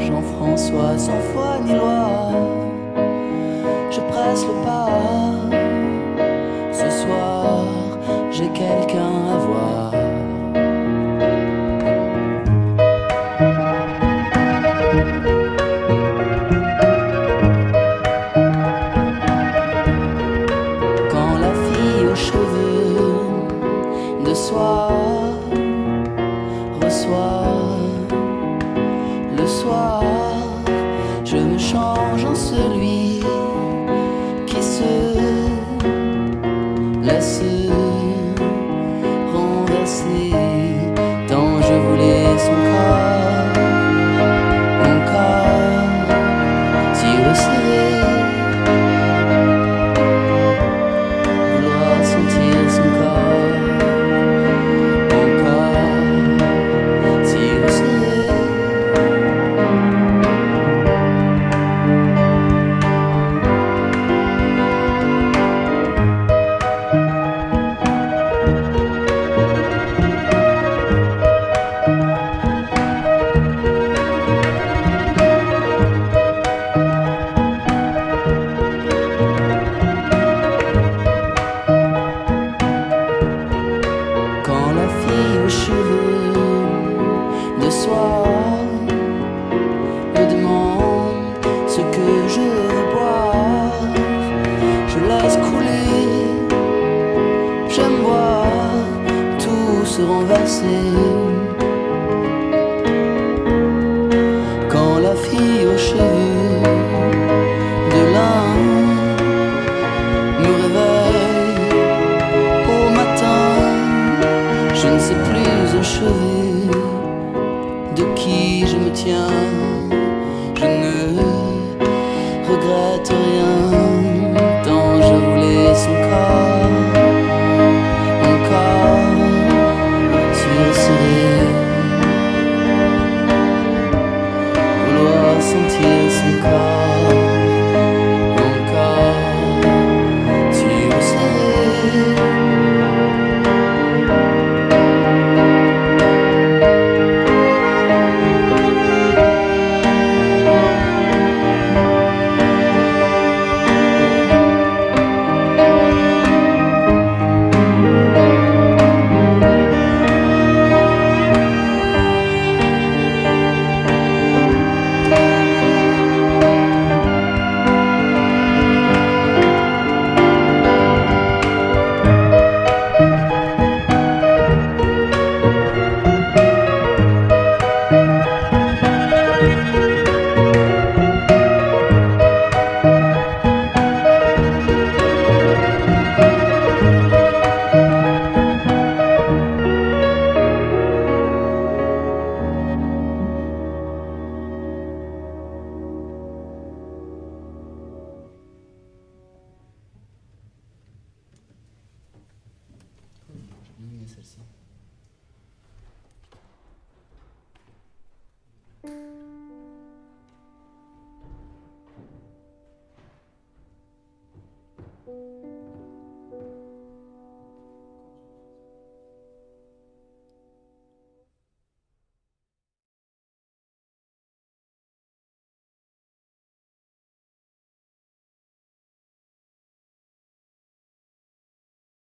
Jean-François sans foi ni loi. Je presse le pas, ce soir j'ai quelqu'un à voir. Quand la fille aux cheveux de soie reçoit le soir, je me change en celui qui se laisse renverser, tant je voulais son corps, mon corps si resserré, vouloir sentir son corps, mon corps si resserré. Cheveux de soie me demande ce que je veux boire. Je laisse couler, j'aime voir tout se renverser.